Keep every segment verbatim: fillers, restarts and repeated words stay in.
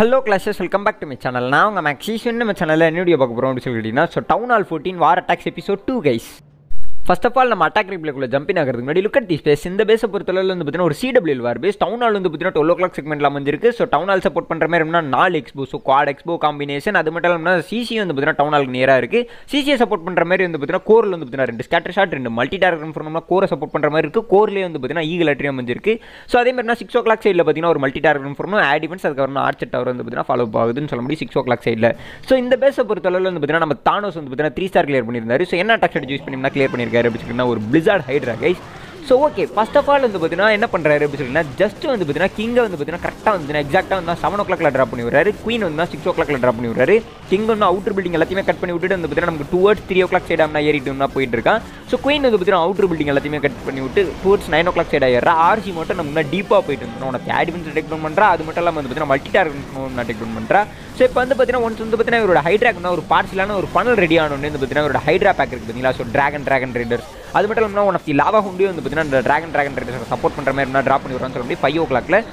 Hello classes, welcome back to my channel. Now I'm Maxi YT in my channel and video பார்க்க போறோம்னு சொல்லிட்டீனா so Townhall fourteen war attacks episode two guys. First of all, we attack replay jump in. Look at this base. In the base of the C W L war base. Townhall is twelve o'clock segment. So Townhall support four X P O. So Quad X P O combination. That means C C is Townhall near. C C support core scatter shot multi-target core support core eagle atrium. So that six o'clock side multi-target air defense archer tower follow six o'clock side. So in the base of Thanos three star clear. So any attack strategy use clear. Or blizzard hydra guys. So okay, first of all, just king exact seven o'clock la drop queen six o'clock la drop king outer building cut towards three o'clock side. So queen outer building cut towards nine o'clock side R C motta deep ah poidum multi target. So if you have hydra or funnel ready hydra pack, so dragon dragon raiders. That's why one of the lava hundi dragon dragon raiders support drop five o'clock. Blimp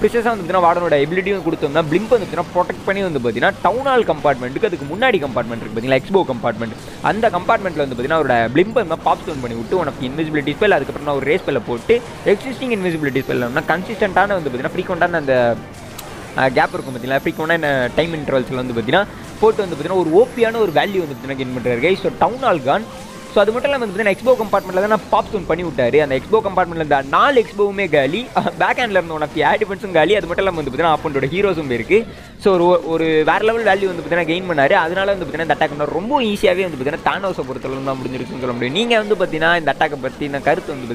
Precisa on the Vadano ability and Kutuna, blimp on the protect penny on the Badina, Townhall compartment, because the Munadi compartment, like Expo compartment, and the compartment on the Badina, blimp on the popstone money, two one of the invisibility spell, as the race spell of existing invisibility spell, consistent on the Badina, frequent and the gap or frequent time intervals on the Badina, fourth on the Badina, or Opiano or value on the Badina guys, so Townhall gun. So that's why we have Expo compartment and Expo compartment and four Expo backhand air defense and the heroes. So a war level value gain the attack is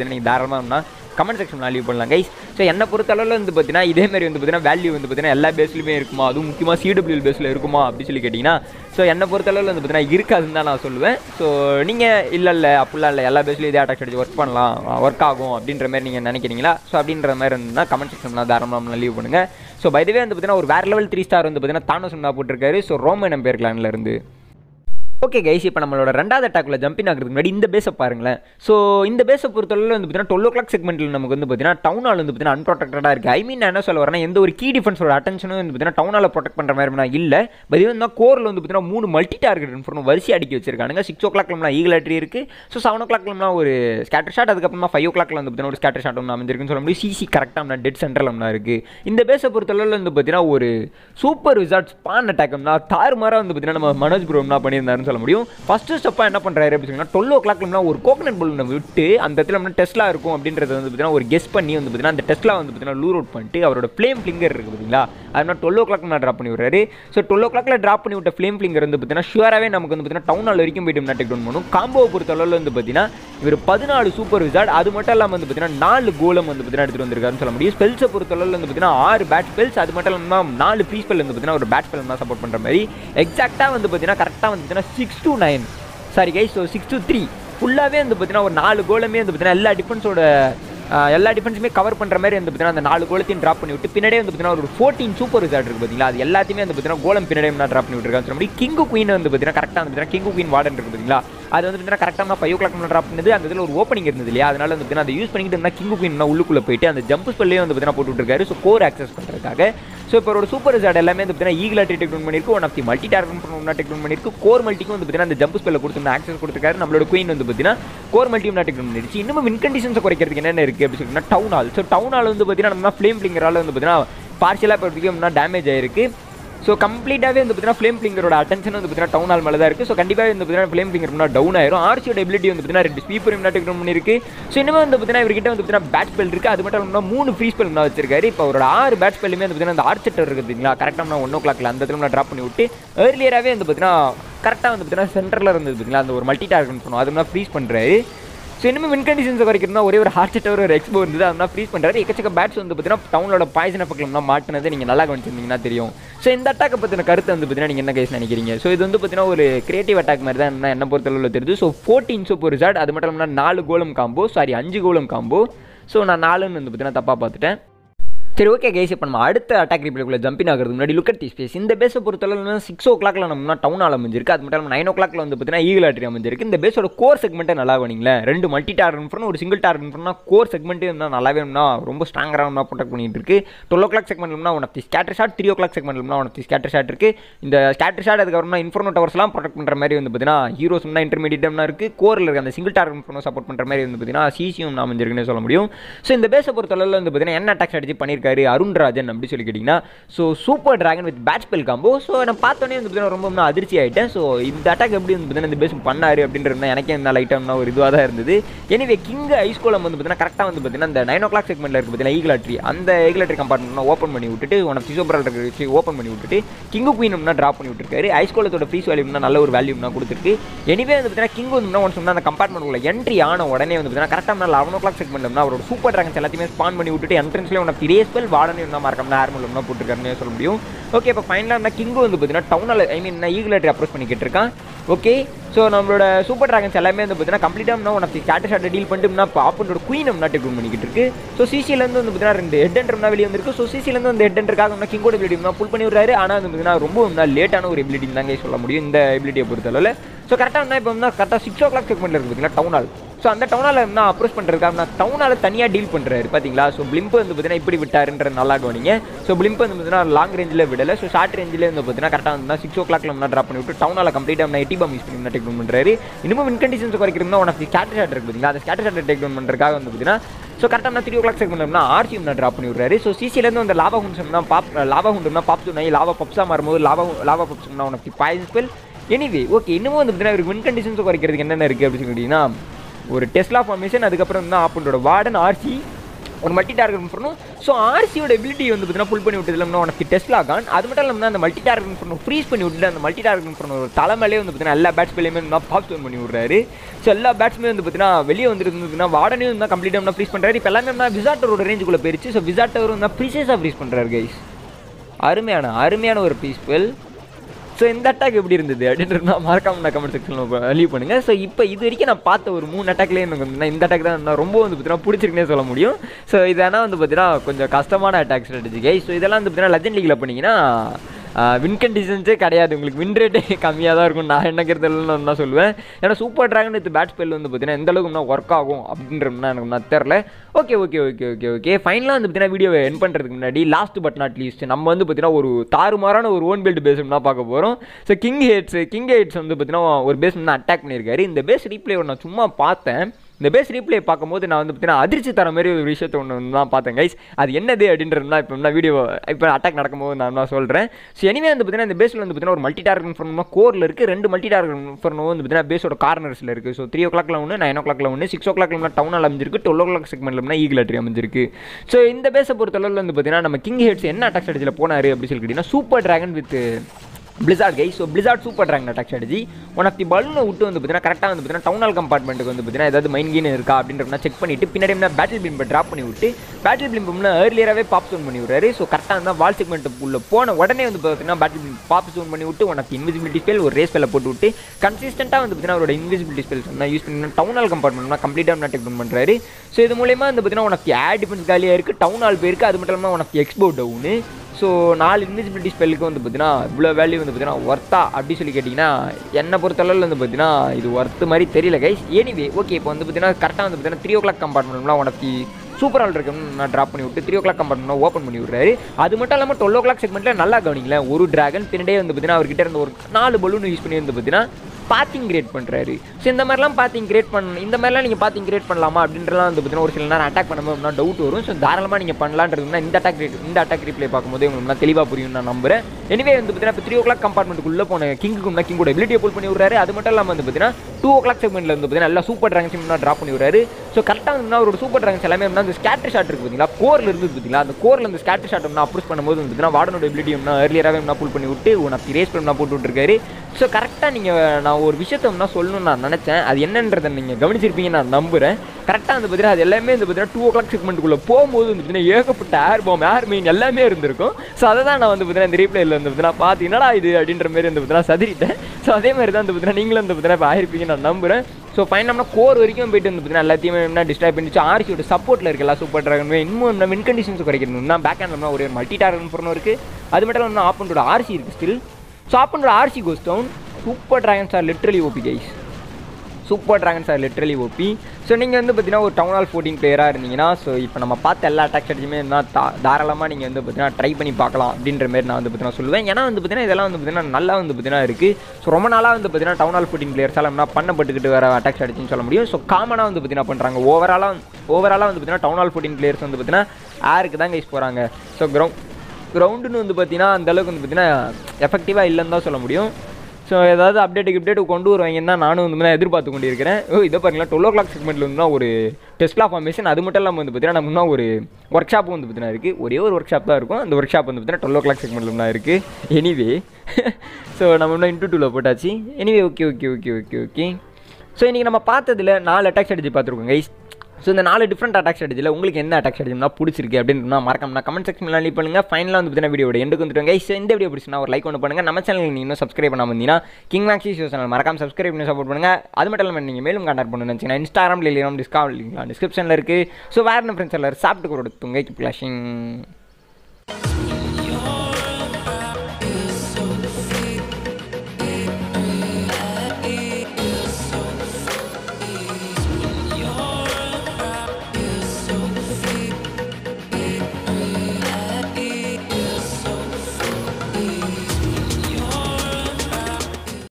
easy Thanos. Comment section leave pannalam guys. So enna poruthalavula indha pathina idhe mari indha pathina value indha pathina ella base lume irukuma adu mukkiyama C W L base la irukuma appdi solli kettingna. So enna poruthalavula indha pathina irukadun da na solluven. So neenga illa illa appulla illa ella base la idhe attack strategy work pannalam work agum appindra mari neenga nenikireenga. So appindra mari irundha comment section la dharamam leave panunga. So by the way indha pathina or war level three star indha pathina Thanos unna potirukkaru. So Roman Empire clan la irundhu. Okay guys, now we will jump in the base. So in the base, we have twelve o'clock segment. Townhall is unprotected. I mean, I don't have key defense attention Townhall protect. But even the core is three multi-target. six o'clock is eagle archery. So seven o'clock is scatter shot. five o'clock is scatter shot. C C correct dead center. In the base, we have super wizard spawn attack. We First step என்ன பண்றாரு அப்படினா twelve o'clock ல ஒரு coconut பலூனை விட்டு அந்த இடத்துல நம்ம டெஸ்லா இருக்கும் அப்படின்றது வந்து பாத்தீனா ஒரு கெஸ் பண்ணி வந்து பாத்தீனா அந்த டெஸ்லா வந்து பாத்தீனா லூர் அவுட் பண்ணிட்டு அவரோட ஃப்ளேம் ஃபிங்கர் இருக்கு பாத்தீங்களா அதனால twelve o'clock ல டிராப் பண்ணி விடுறாரு. சோ twelve o'clock ல டிராப் பண்ணி விட்ட ஃப்ளேம் ஃபிங்கர் வந்து பாத்தீனா ஷூராவே நமக்கு வந்து பாத்தீனா டவுன் ஹால் வரைக்கும் போய்டும் டேக் டவுன் பண்ணும். காம்போ பொறுத்த அளவுல வந்து பாத்தீனா இவர் பதினாலு சூப்பர் விசார்ட் அது மட்டும் இல்லாம வந்து பாத்தீனா நாலு கோலம் வந்து பாத்தீனா எடுத்து வந்திருக்காருன்னு சொல்ல முடியும். ஸ்பெல்ஸ் பொறுத்த அளவுல வந்து பாத்தீனா ஆறு பேட் ஸ்பெல்ஸ் அது மட்டும் இல்லாம நாலு ஃப்ரீ ஸ்பெல் வந்து பாத்தீனா ஒரு பேட் ஸ்பெல் தான் சப்போர்ட் பண்ற மாதிரி எக்ஸாக்ட்டா வந்து பாத்தீனா கரெக்ட்டா வந்து six to nine. Sorry guys, so six to three. Fullave and the Patina or Nal Golem and the Patina defense or Yella defense may cover Pantramari and the Patina and the Nal Golem drop on you. Pinade and the Patina or fourteen super wizard with the Yella Tim and the Patina Golem Pinade not drop you. King Queen and the Patina character and the King Queen Warden with the other than a character of five o'clock drop in the other opening in the Liana and the use putting the King Queen Naulukula and the jumps play on the Patina put together, so core access. So if you super wizard element of the eagle at the multi target core multi the jump spell access to queen on the core multi win conditions Townhall. So Townhall on the flame flinger on the partial damage. So complete away the flame flinger attention on the Townhall Maladar. So continue in the flame flinger down arrow, arch ability on the red speed for him not take. So in the Buddha we get on the bat spell Rika moon free spell now power R bat spell within the archer correct on one o'clock land the drop on you earlier away in the Buddha correct on the central on the multi target from other freeze pandray. So in win conditions of whatever heart or expo and freeze pandray bats on the Townhall poison of Martin and Alagon. So in the attack pathina karuthu and pathina neenga enna guys nenikireenga. So idu pathina or creative attack mari dhaan enna porthalavula therudhu. So fourteen super wizard adu mattum illana four golem combo sorry five golem combo. So na four nu pathina thappa paathutten. சரி okay guys, இப்போ நம்ம அடுத்த attack ரிப்ளேக்குள்ளே ஜம்பின் ஆகிறது முன்னாடி look at the space. இந்த பேஸை பொறுத்தளவு six ஓ கிளாக்ல நம்ம டவுன்ஹால் அமைஞ்சிருக்கு, அது மட்டும் இல்லாமல் நைன் ஓ கிளாக்ல வந்து பார்த்தீங்கன்னா ஈகிள் ஆர்ட்ரி அமைஞ்சிருக்கு. இந்த பேஸோட கோர் செக்மெண்ட்டை நல்லா வேணுங்களேன், ரெண்டு மல்டி டார்கெட் பண்ணணும், ஒரு சிங்கிள் டார்கெட் பண்ணணும்னா கோர் செக்மெண்ட்டு இருந்தால் நல்லா வேணும்னா ரொம்ப ஸ்ட்ராங்காக நம்ம ப்ரொடெக்ட் பண்ணிட்டு இருக்கு. டுவெல் ஓ கிளாக் செக்மெண்ட்னா one of the scatter shot, three o'clock செக்மெண்ட்னா one of the scatter shot இருக்கு. இந்த ஸ்கேட்டர் ஷாட் அதுக்கப்புறமா இன்ஃபர்னோ டவர்ஸ்லாம் ப்ரொடெக்ட் பண்ணுற மாதிரி வந்து பார்த்தீங்கன்னா ஹீரோஸ்னா இன்டர்மீடியட்னா இருக்கு, கோரில் இருக்க அந்த சிங்கிள் டார்கெட் பண்ணணும் சப்போர்ட் பண்ணுற மாதிரி வந்து பார்த்தீங்கன்னா சிசியும் நான் அமைஞ்சிருக்குன்னு சொல்ல முடியும். ஸோ இந்த பேஸை பொறுத்தளவில் வந்து பார்த்தீங்கன்னா என்ன அட்டாக் ஸ்ட்ராட்டஜி பண்ணியிருக்காங்க அருண்ராஜன் அப்படி சொல்லி கேட்டீங்கன்னா, so super dragon with bat spell combo. So நான் பார்த்தோன்னே வந்து ரொம்ப அதிர்ச்சி ஆகிட்டேன். ஸோ இந்த அட்டாக் எப்படி வந்து பார்த்தீங்கன்னா இந்த பேஸ் பண்ணாரு அப்படின்றது எனக்கே இந்த லைட்டாக ஒரு இதுவாக தான் இருந்தது. எனவே கிங் ஐஸ்கோலம் வந்து பார்த்தீங்கன்னா கரெக்டாக வந்து பார்த்தீங்கன்னா இந்த நைன் ஓ கிளாக் செக்மெண்ட்டில் இருக்குது பார்த்தீங்கன்னா ஈகிளாட்ரி, அந்த ஈகிளாட்ரி கம்பார்ட்மெண்ட் ஓப்பன் பண்ணி விட்டுட்டு உனக்கு சிசோபரால் இருக்கிற ஓப்பன் பண்ணி விட்டுட்டு கிங்கு குயினும்னா ட்ராப் பண்ணி விட்டுருக்காரு. ஐஸ்கோலத்தோட ஃப்ரீஸ் வேல்யூம்னா நல்ல ஒரு வேல்யூம்னா கொடுத்துருக்கு. எனவே வந்து பார்த்தீங்கன்னா கிங் வந்து ஒன் சொன்னால் அந்த கம்பார்ட்மெண்ட் உள்ள என்ட்ரி ஆன உடனே வந்து பார்த்தீங்கன்னா கரெக்டாக லெவன் ஓ கிளாக் செக்மெண்ட்னா அவரோட சூப்பர் டிராகன்ஸ் எல்லாத்தையுமே ஸ்பான் பண்ணி விட்டுட்டு என்ட்ரன்ஸ்லேயே உனக்கு ரேஸ் பெல் வாடனே இருந்தால் மறக்காம ஆர்மலம்னா போட்டுருக்காருன்னு சொல்ல முடியும். ஓகே இப்போ ஃபைனலாக இருந்தால் கிங்கு வந்து பார்த்தீங்கன்னா டவுனால் ஐ மீன் நான் ஈகிளாட்ரி அப்ரோச் பண்ணிக்கிட்டு இருக்கேன். ஓகே ஸோ நம்மளோட சூப்பர் டிராகன்ஸ் எல்லாமே வந்து பார்த்தீங்கன்னா கம்ப்ளீட்டாக ஒன் ஆஃப் தி ஸ்கேட்டர் ஷாட்டை டீல் பண்ணிட்டோம்னா இப்போ ஆப்பனோட குயின் நம்ம டேக்டவுன் பண்ணிக்கிட்டு இருக்கு. ஸோ சிசிலேருந்து வந்து பார்த்தீங்கன்னா ரெண்டு ஹெட் ஹண்டர்னா வெளியே வந்துருக்கு. ஸோ சிசிலேருந்து அந்த ஹெட் ஹண்டருக்காக கிங்கோட எபிலிட்டினா ஃபுல் பண்ணி விடுறாரு. ஆனால் வந்து பார்த்தீங்கன்னா ரொம்ப லேட்டான ஒரு எபிலிட்டின்னு தாங்க சொல்ல முடியும் இந்த எபிலிட்டியை பொறுத்தளவில். ஸோ கரெக்டாக இருந்தால் இப்போ கரெக்டாக சிக்ஸ் ஓ கிளாக் செக்மெண்ட்டில் இருக்குது பார்த்தீங்கன்னா டவுனால். ஸோ அந்த டவுனால் நான் அப்ரோச் பண்ணுறதுக்காக நான் டவுனால் தனியாக டீல் பண்ணுறாரு பார்த்தீங்களா. ஸோ பிளிம்பு வந்து பார்த்தீங்கன்னா இப்படி விட்டாருன்ற நல்லா கவனிங்க. ஸோ பிளிம்பு வந்து பார்த்தீங்கன்னா லாங் ரேஞ்சில் விடலை, ஸோ ஷார்ட் ரேஞ்சில் வந்து பார்த்தீங்கன்னா கரெக்டாக இருந்தால் சிக்ஸ் ஓ கிளாக்ல நம்ம ட்ராப் பண்ணி விட்டு டவுனால் கம்ப்ளீட்டாக நம்ம எட்டி பாம் யூஸ் பண்ணி டேக் டவுன் பண்ணுறாரு. இன்னும் வின் கண்டிஷன்ஸ் குறைக்கிறோம்னா one of the scatter shot இருக்குது பார்த்தீங்களா, அந்த ஸ்கேட்டர் ஷாட்டை டேக் டவுன் பண்ணுறதுக்காக வந்து பார்த்தீங்கன்னா ஸோ கரெக்டாக நான் த்ரீ ஓ கிளாக் செக் பண்ணோம்னா ஆர்சி நான் ட்ராப் பண்ணி விடுறாரு. ஸோ சிசிலேருந்து அந்த லாபா ஹுண்டம்னா பாப் லாபா ஹுண்டம்னா பாப் சொன்னா லாபா பப்ஸாக மாறும்போது லாபா லாபா பப்ஸ்னா one of the boys spell. Anyway okay இன்னமும் வந்து பார்த்தீங்கன்னா இவருக்கு வின் கண்டிஷன்ஸ் குறைக்கிறதுக்கு என்னென்ன இருக்குது அப்படின்னு சொல்லிட்டீங்கன்னா ஒரு டெஸ்லா ஃபார்மேஷன், அதுக்கப்புறம் தான் ஆப்பனோட வார்டன் ஆர்சி ஒரு மல்டி டார்கெட் பண்ணணும். ஸோ ஆர்சியோட எபிலிட்டி வந்து பார்த்தீங்கன்னா ஃபுல் பண்ணி விட்டது இல்லைனா உனக்கு டெஸ்லா கான், அது மட்டும் இல்லாமல் அந்த மல்டி டார்கெட் பண்ணணும் ஃப்ரீஸ் பண்ணி விட்டுட்டு அந்த மல்டி டார்கெட் பண்ண ஒரு தலைமையிலே வந்து பார்த்தீங்கன்னா எல்லா பேட்ஸ்மேலையுமே இருந்தால் பாப் ஸ்டோன் பண்ணி விடுறாரு. ஸோ எல்லா பேட்ஸ்மே வந்து பார்த்தீங்கன்னா வெளியே வந்துட்டு இருந்ததுன்னா வார்டனையும் தான் கம்ப்ளீட்டாக ஃப்ரீஸ் பண்ணுறாரு. இப்போ எல்லாமே என்ன விசாட்டரோட ரேஞ்சுக்குள்ளே போயிடுச்சு. ஸோ விசாட்டர் வந்து ப்ரீசஸாக ஃப்ரீஸ் பண்ணுறாரு கைஸ், அருமையான அருமையான ஒரு பீஸ்பெல். ஸோ இந்த அட்டாக் எப்படி இருந்தது அப்படின்றது நான் மறக்காம நான் கமெண்ட் செக்ஷனில் லீவ் பண்ணுங்கள். ஸோ இப்போ இது வரைக்கும் நான் பார்த்த ஒரு மூணு அட்டாக்லேயே எனக்கு வந்து இந்த அட்டாக் தான் நான் ரொம்ப வந்து பார்த்தீங்கன்னா பிடிச்சிருக்குன்னே சொல்ல முடியும். ஸோ இதெல்லாம் வந்து பார்த்தீங்கன்னா கொஞ்சம் கஷ்டமான அட்டாக் ஸ்ட்ராட்டஜி. ஸோ இதெல்லாம் வந்து பார்த்தீங்கன்னா லெஜண்ட் லீக்ல பண்ணிங்கன்னா வின் கண்டிஷன்ஸே கிடையாது, உங்களுக்கு வின் ரேட்டே கம்மியாக தான் இருக்கும் நான் என்னங்கிறதுல நான் சொல்லுவேன். ஏன்னா super dragon with bat spell வந்து பார்த்தீங்கன்னா எந்தளவுக்கு நான் ஒர்க் ஆகும் அப்படின்றதுனா எனக்கு நான் தெரில. Okay okay okay okay okay ஃபைனலாக வந்து பார்த்தீங்கன்னா வீடியோவை என் பண்ணுறதுக்கு முன்னாடி லாஸ்ட் பட் நாட் லீஸ்ட் நம்ம வந்து பார்த்தீங்கன்னா ஒரு தாறுமாறான ஒரு ஓன் பில்டு பேஸ்னா பார்க்க போகிறோம். So king heads king heads வந்து பார்த்தீங்கன்னா ஒரு பேஸ் நான் அட்டாக் பண்ணியிருக்காரு. இந்த பேஸ் ரீப்ளே நான் சும்மா பார்த்தேன். இந்த பேஸ் ரீப்ளே பார்க்கும்போது நான் வந்து பார்த்தீங்கன்னா அதிர்ச்சி தர மாதிரி ஒரு விஷயத்தை ஒன்று தான் பார்த்தேன் கைஸ். அது என்னது அப்படின்றதுனா இப்போ நான் வீடியோ இப்போ அட்டாக் நடக்கும்போது நான் நான் சொல்கிறேன். ஸோ எனிவே வந்து பார்த்தீங்கன்னா இந்த பேஸில் வந்து பார்த்தீங்கன்னா ஒரு மல்டி டார்கெட் ஃபர்னோ கோரில் இருக்குது, ரெண்டு மல்டி டார்கெட் ஃபர்னோ வந்து பார்த்தீங்கன்னா பேஸோட கார்னர்ஸில் இருக்குது. ஸோ த்ரீ ஓ கிளாக்ல ஒன்று, நைன் ஓ கிளாக்ல ஒன்று, சிக்ஸ் ஓ கிளாக்ல டவுனால் அமைஞ்சிருக்கு, டுவெல் ஓ கிளாக் செக்மெண்ட்லம்னா ஈகிளாட்ரி அமைஞ்சிருக்கு. ஸோ இந்த பேஸை பொறுத்தளவில் வந்து பார்த்தீங்கன்னா நம்ம கிங் ஹெட்ஸ் என்ன அட்டாக் ஸ்ட்ராட்டஜியில் போனார் அப்படின்னு சொல்லி கேட்டிங்கன்னா super dragon with blizzard guy. So blizzard super dragon attack strategy one of the பலூனை விட்டு வந்து பார்த்தீங்கன்னா கரெக்டாக வந்து பார்த்தீங்கன்னா டவுனால் கம்பார்ட்மெண்ட்டுக்கு வந்து பார்த்தீங்கன்னா ஏதாவது மைன் கீன் இருக்கா அப்படின்றப்ப செக் பண்ணிவிட்டு பின்னாடி பேட்டில் பிளிம்பை ட்ராப் பண்ணி விட்டு பேட்டில் பிளிம்பும்னா ஏர்லியராகவே பாப் ஸ்டோன் பண்ணி விடுறாரு. ஸோ கரெக்டாக இருந்தால் வால் செக்மெண்ட்டுக்குள்ளே போன உடனே வந்து பார்த்தீங்கன்னா பேட்டில் பிளிம் பாப் ஸ்டோன் பண்ணி விட்டு உனக்கு இன்விசிபிலிட்டி ஸ்பெல் ஒரு ரேஸ் பெல்ல போட்டு விட்டு கன்சிஸ்டண்ட்டாக வந்து பார்த்தீங்கன்னா அவரோட இன்விசிபிலிட்டி ஸ்பெல் நான் யூஸ் பண்ணி டவுனால் கம்பார்ட்மெண்ட்னா கம்ப்ளீட்டாக டேக் டவுன் பண்ணுறாரு. ஸோ இது மூலயமா வந்து பார்த்தீங்கன்னா உனக்கு ஏர் டிஃபென்ஸ் காலியாக இருக்குது, டவுனால் போயிருக்கு, அது மட்டும் இல்லாமல் உனக்கு எக்ஸ்போ டவுனு. ஸோ நாலு இன்விசிபிலிட்டி ஸ்பெல்லுக்கு வந்து பார்த்தீங்கன்னா இவ்வளோ வேல்யூ வந்து பார்த்தீங்கன்னா ஒர்த்தா அப்படி சொல்லி கேட்டிங்கன்னா என்னை பொறுத்தளவில் வந்து பார்த்தீங்கன்னா இது ஒர்த்து மாதிரி தெரியல கைஸ். எனிவே ஓகே இப்போ வந்து பார்த்தீங்கன்னா கரெக்டாக வந்து பார்த்தீங்கன்னா த்ரீ ஓ கிளாக் கம்பார்ட்மெண்ட்லாம் உனக்கு சூப்பர் ஆல் இருக்குன்னு நான் ட்ராப் பண்ணி விட்டு three o'clock compartment open பண்ணி விடுறாரு. அது மட்டும் இல்லாமல் டுவெல் ஓ கிளாக் செக்மெண்ட்டில் நல்லா கவனிங்களேன், ஒரு டிராகன் பின்னாடியே வந்து பார்த்தீங்கன்னா அவர்கிட்ட இருந்த ஒரு நாலு பலூன் யூஸ் பண்ணி வந்து பார்த்தீங்கன்னா பாத்திங் கிரியேட் பண்ணுறாரு. ஸோ இந்த மாதிரிலாம் பாத்திங் கிரியேட் பண்ண இந்த மாதிரிலாம் நீங்கள் பாத்திங் கிரியேட் பண்ணலாமா அப்படின்றலாம் வந்து பார்த்தீங்கன்னா ஒரு சில நேரம் அட்டாக் பண்ணும்போது நான் டவுட் வரும். ஸோ தாராளமாக நீங்கள் பண்ணலான்றதுனா இந்த அட்டாக் இந்த அட்டாக் ரீப்ளே பார்க்கும்போது உங்களுக்கு நான் தெளிவாக புரியும் நான் நம்புகிறேன். எனிவே வந்து பார்த்தீங்கன்னா இப்போ த்ரீ ஓ கிளாக் கம்பார்ட்மெண்ட்டுக்குள்ளே போன கிங்குக்கும்னா கிங்கோட எபிலிட்டியை புல் பண்ணி விடுறாரு. அது மட்டும் இல்லாமல் வந்து பார்த்தீங்கன்னா டூ ஓ கிளாக் செக்மெண்ட்டில் வந்து பார்த்தீங்கன்னா எல்லா சூப்பர் டிராகன்ஸும் ட்ராப் பண்ணி விடுறாரு. ஸோ கரெக்டாக வந்து ஒரு சூப்பர் டிராகன்ஸ் எல்லாமே அந்த ஸ்கேட்டர் ஷாட் இருக்குது பார்த்தீங்களா, கோரில் இருந்து பார்த்தீங்களா அந்த கோரில் அந்த ஸ்கேட்டர் ஷாட் நான் அப்ரோச் பண்ணும்போது வந்து பார்த்தீங்கன்னா வார்டனோட எபிலிட்டியம்னா ஏர்லியராகவே நான் புல் பண்ணி விட்டு உனக்கு ரேஸ் பண்ண போட்டு விட்டுருக்காரு. ஸோ கரெக்டாக நீங்கள் நான் ஒரு விஷயத்தம்னா சொல்லணும்னு நான் நினச்சேன், அது என்னன்றதை நீங்கள் கவனிச்சிருப்பீங்க நான் நம்புகிறேன். கரெக்டாக வந்து பார்த்தீங்கன்னா அது எல்லாமே வந்து பார்த்தீங்கன்னா டூ ஓ கிளாக் செக்மெண்ட்டுக்குள்ளே போகும்போது வந்து பார்த்தீங்கன்னா ஏகப்பட்ட ஏர் பாம் ஏர் மெயின் எல்லாமே இருந்திருக்கும். ஸோ அதை தான் நான் வந்து பார்த்தீங்கன்னா இந்த ரீப்ளேயில் வந்து பார்த்தீங்கன்னா பார்த்து என்னடா இது அப்படின்ற மாதிரி வந்து பார்த்தீங்கன்னா சதிரிட்டேன். ஸோ அதே மாதிரி தான் வந்து பார்த்தீங்கன்னா நீங்களும் வந்து பார்த்தீங்கன்னா இப்போ ஆயிருப்பீங்க நான் நம்புகிறேன். So fine, we core varaikum poittu irundhu ellathiyume enna destroy pannichu R C oda support la irukala super dragon way innum enna win conditions koraikkadum na back end la oru multi target porno irukku adu mattum enna opponent oda R C irukku still so opponent oda R C goes down super dragons are literally O P guys super dragons are literally O P so neenga endu pathina or townhall fourteen player ah irundinga so ipo nama paatha ella attack strategy-yume enna தாராளமா neenga endu pathina try panni paakalam அப்படிங்கற மாதிரி நான் வந்து pathina சொல்லுவேன் ஏனா வந்து pathina இதெல்லாம் வந்து pathina நல்லா வந்து pathina இருக்கு so ரொம்ப நாளா வந்து pathina townhall fourteen players ஆல என்ன பண்ணப்பட்டுக்கிட்டு வர attack strategy னு சொல்ல முடியும் so காமனா வந்து pathina பண்றாங்க ஓவராலா ஓவராலா வந்து pathina townhall fourteen players வந்து pathina யாருக்கு தான் guys போறாங்க so ground ground னு வந்து pathina அந்த அளவுக்கு வந்து pathina எஃபெக்டிவா இல்லன்னு தான் சொல்ல முடியும் So, if you have update, you can update. I will see you at twelve o'clock segment. There is a Tesla formation. That is a workshop. There is a workshop. There is a workshop in twelve o'clock segment. Anyway, so we are into two. Anyway, okay, okay, okay, okay. So, we have four attack strategies. So in the four different attack strategies la ungalku enna attack strategy na pudichirukku அப்படினா மறக்காம comment section la leave பண்ணுங்க finally வந்து இந்த வீடியோட எண்டுக்கு வந்துட்டோம் guys இந்த video பிடிச்சனா ஒரு லைக் ஒன்னு பண்ணுங்க நம்ம சேனலுக்கு நீங்க இன்னும் subscribe பண்ணாம இருந்தீனா king maxi yt சேனல் மறக்காம subscribe பண்ணி support பண்ணுங்க அது மட்டும் இல்லாம நீங்க மேலும் கான்டாக்ட் பண்ணனும் நினைச்சீனா instagram ல இல்லனா discord லிங்க்ல description ல இருக்கு so வேற என்ன friends எல்லாரும் subscribe கொடுத்துங்க keep clashing